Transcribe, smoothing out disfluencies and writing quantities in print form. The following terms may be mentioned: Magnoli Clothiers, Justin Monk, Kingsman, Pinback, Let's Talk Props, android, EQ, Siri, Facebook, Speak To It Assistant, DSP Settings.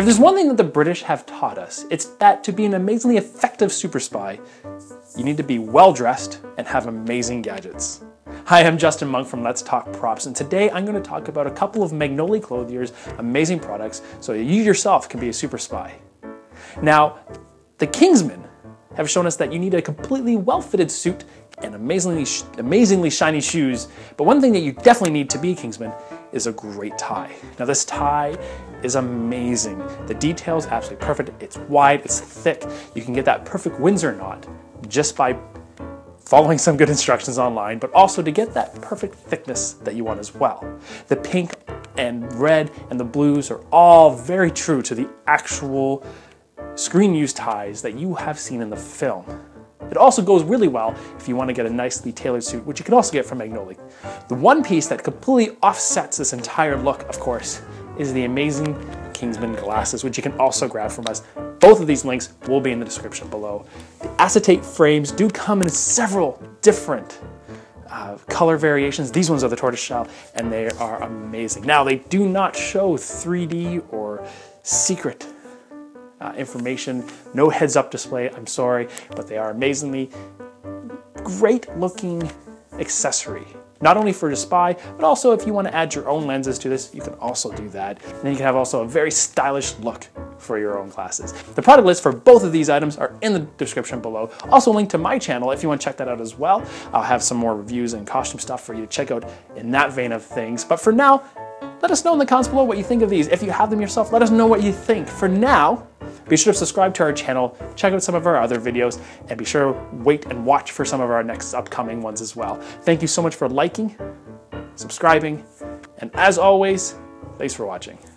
If there's one thing that the British have taught us, it's that to be an amazingly effective super spy, you need to be well-dressed and have amazing gadgets. Hi, I'm Justin Monk from Let's Talk Props, and today I'm going to talk about a couple of Magnoli Clothiers' amazing products so that you yourself can be a super spy. Now, the Kingsman have shown us that you need a completely well-fitted suit and amazingly shiny shoes, but one thing that you definitely need to be a Kingsman is a great tie. Now, this tie is amazing. The detail is absolutely perfect. It's wide, it's thick. You can get that perfect Windsor knot just by following some good instructions online, but also to get that perfect thickness that you want as well. The pink and red and the blues are all very true to the actual screen-used ties that you have seen in the film. It also goes really well if you want to get a nicely tailored suit, which you can also get from Magnoli. The one piece that completely offsets this entire look, of course, is the amazing Kingsman glasses, which you can also grab from us. Both of these links will be in the description below. The acetate frames do come in several different color variations. These ones are the tortoiseshell, and they are amazing. Now, they do not show 3D or secret information, no heads-up display, I'm sorry, but they are amazingly great-looking accessory. Not only for a spy, but also if you want to add your own lenses to this, you can also do that. And then you can have also a very stylish look for your own glasses. The product list for both of these items are in the description below. Also linked to my channel if you want to check that out as well. I'll have some more reviews and costume stuff for you to check out in that vein of things. But for now, let us know in the comments below what you think of these. If you have them yourself, let us know what you think. For now, be sure to subscribe to our channel, check out some of our other videos, and be sure to wait and watch for some of our next upcoming ones as well. Thank you so much for liking, subscribing, and as always, thanks for watching.